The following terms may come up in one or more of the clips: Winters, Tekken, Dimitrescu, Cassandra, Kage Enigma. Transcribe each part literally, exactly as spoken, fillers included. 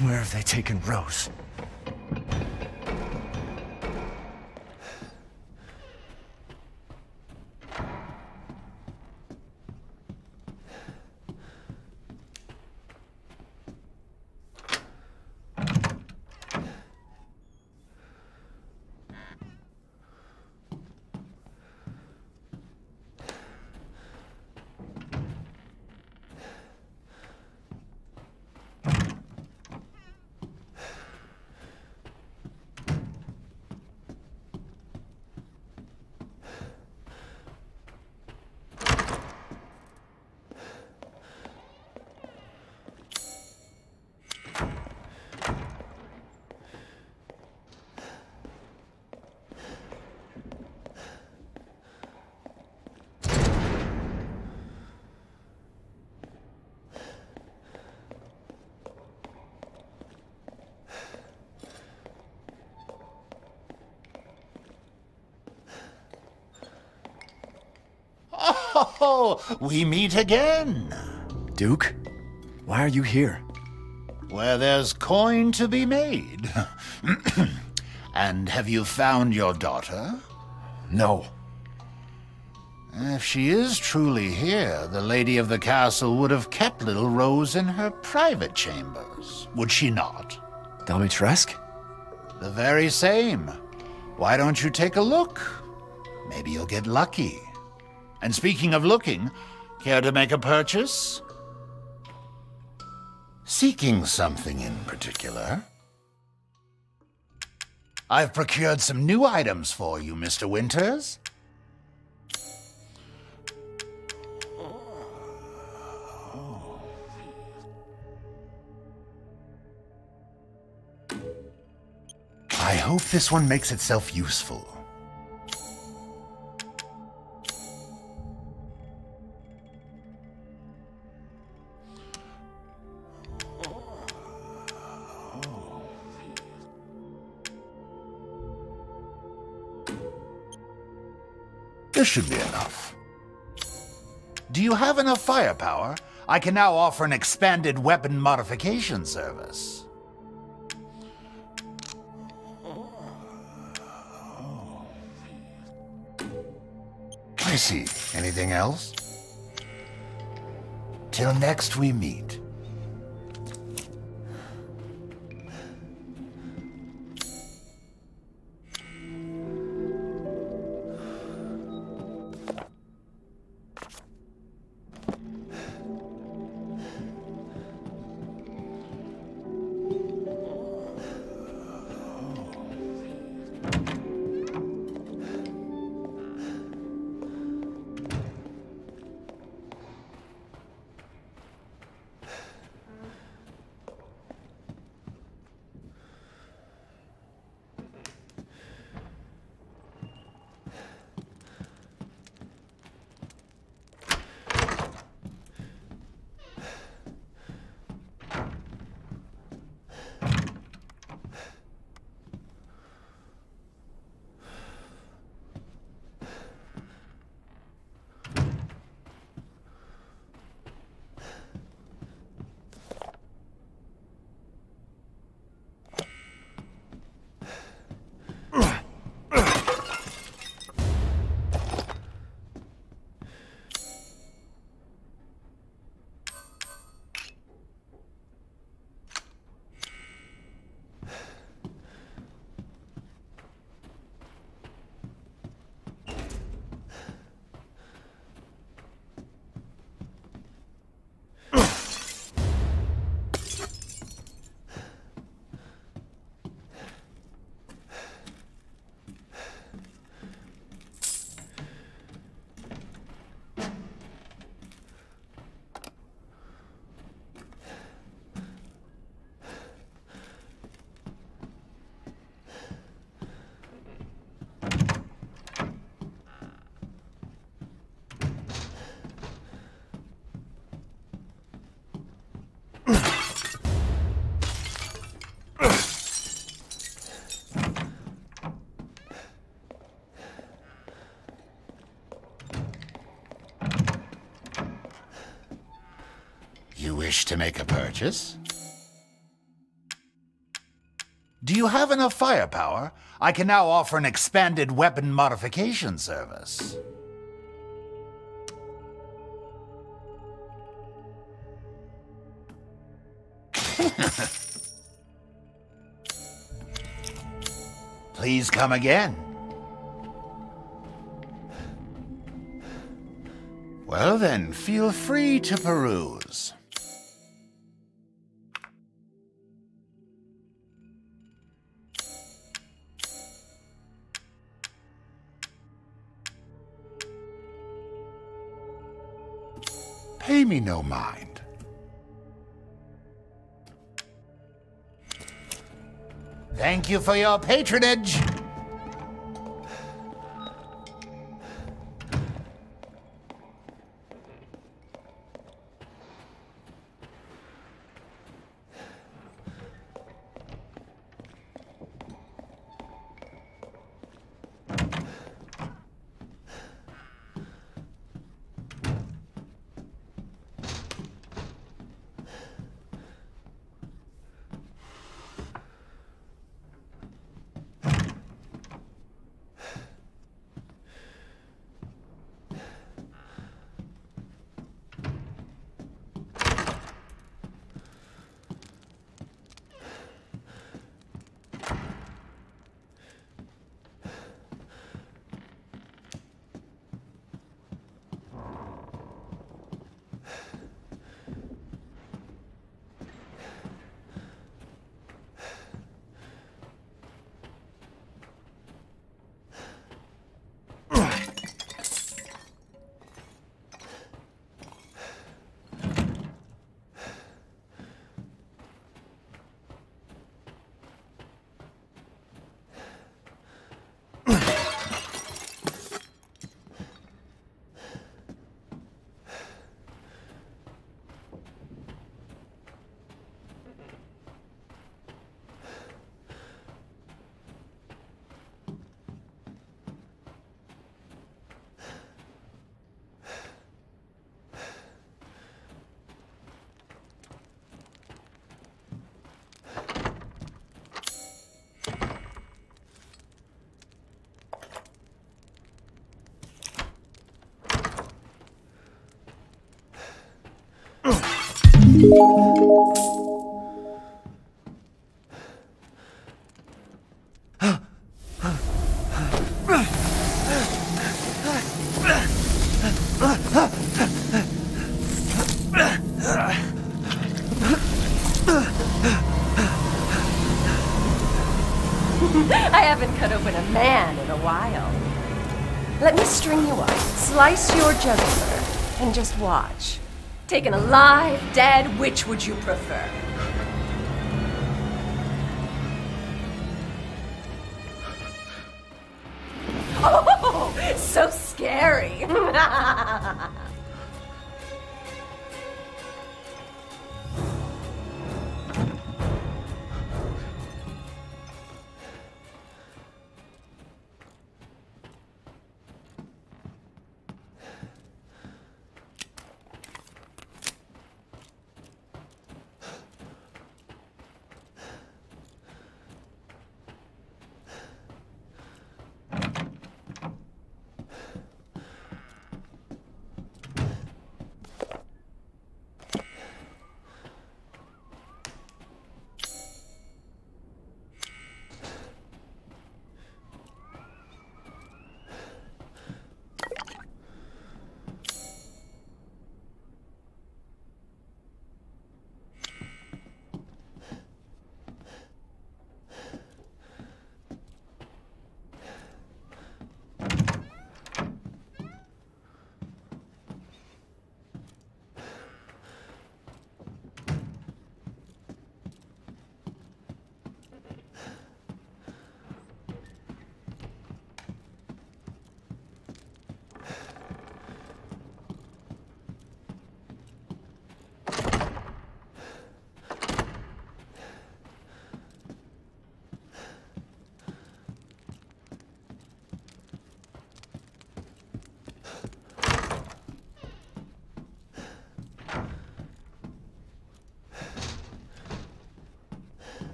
Where have they taken Rose? Oh, we meet again. Duke, why are you here? Where there's coin to be made. And have you found your daughter? No. If she is truly here, the lady of the castle would have kept little Rose in her private chambers, would she not? Dimitrescu? The very same. Why don't you take a look? Maybe you'll get lucky. And speaking of looking, care to make a purchase? Seeking something in particular? I've procured some new items for you, Mister Winters. I hope this one makes itself useful. This should be enough. Do you have enough firepower? I can now offer an expanded weapon modification service. I see. Anything else? Till next we meet. You wish to make a purchase? Do you have enough firepower? I can now offer an expanded weapon modification service. Please come again. Well then, feel free to peruse. Pay me no mind. Thank you for your patronage. Slice your jugular and just watch. Taken alive, dead, which would you prefer? Oh, so scary!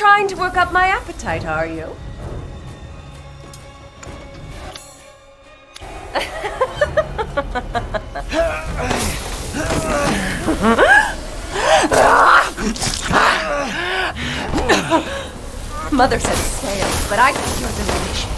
trying to work up my appetite, are you? Mother said snails, but I think you're delicious.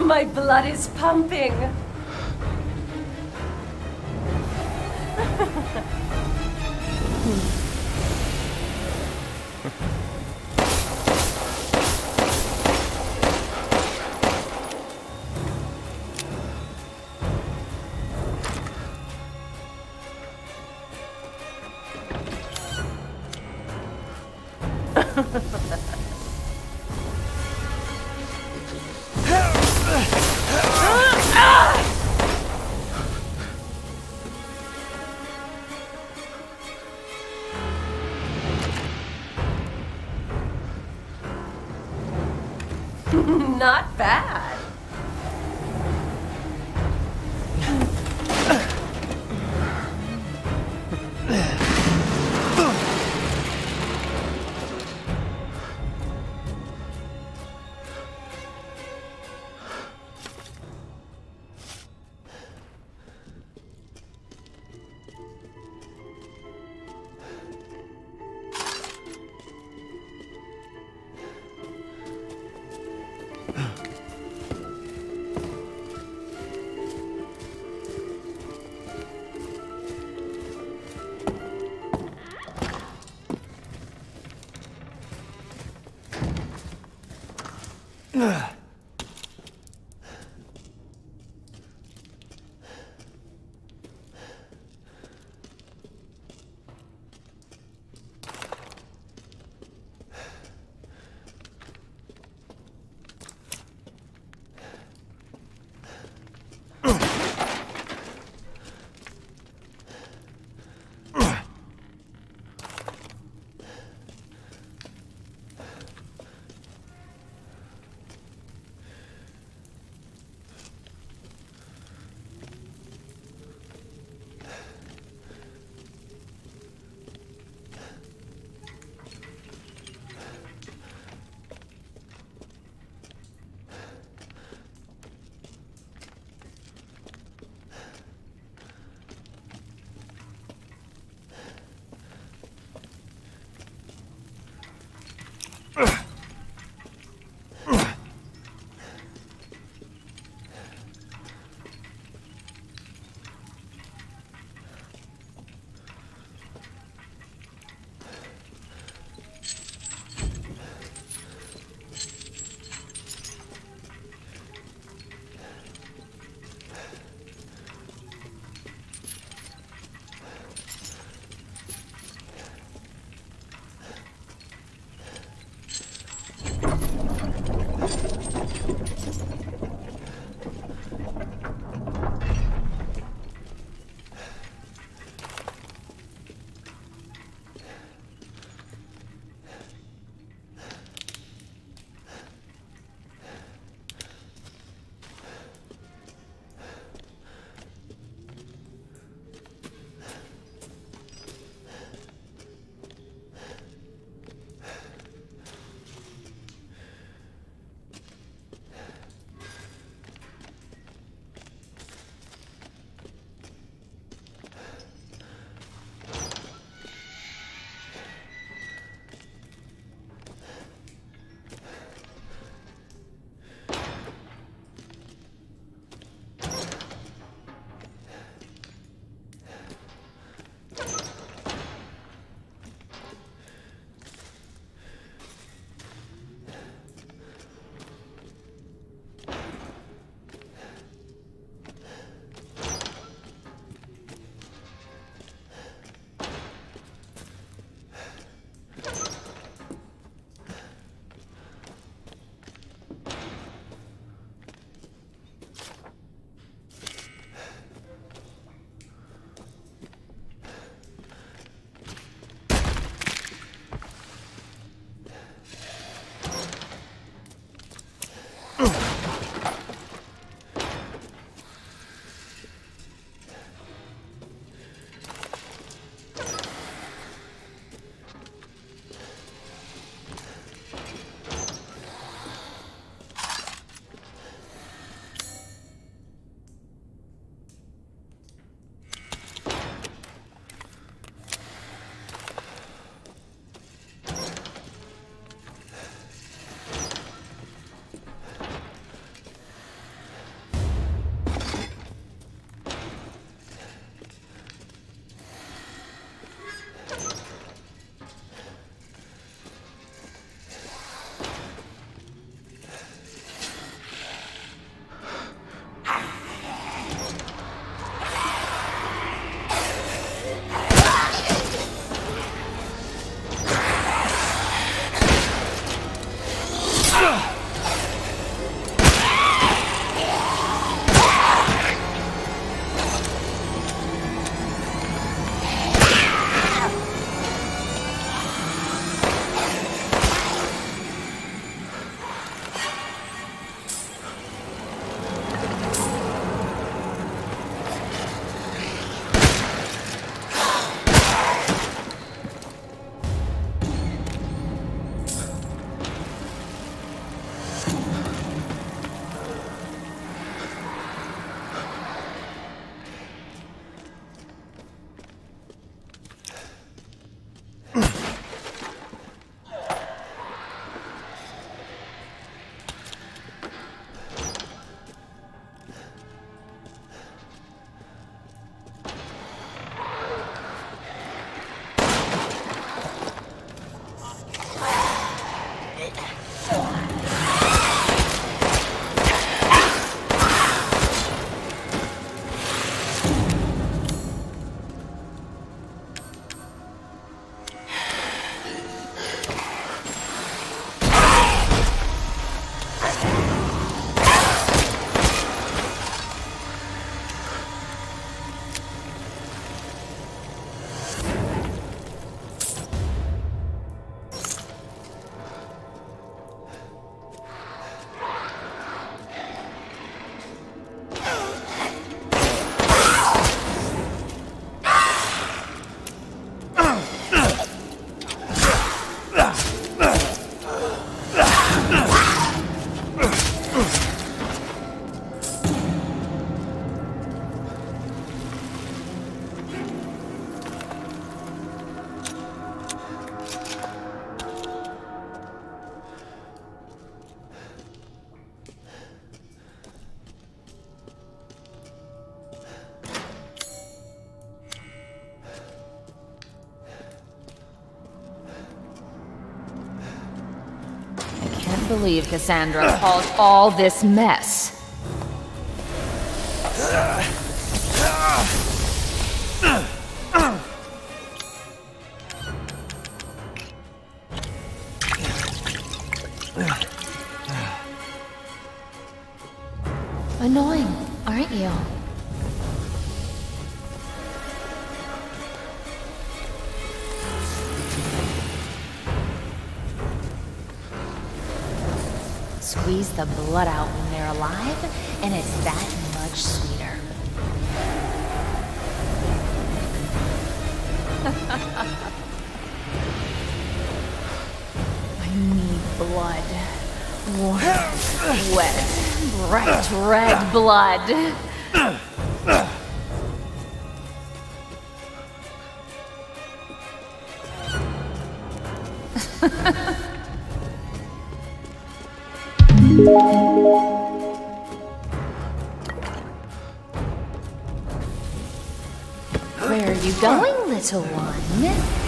My blood is pumping. Not bad. believe Cassandra caused all this mess. Annoying, aren't you? Squeeze the blood out when they're alive, and it's that much sweeter. I need blood. Warm, wet, bright red blood. Where are you going, little one?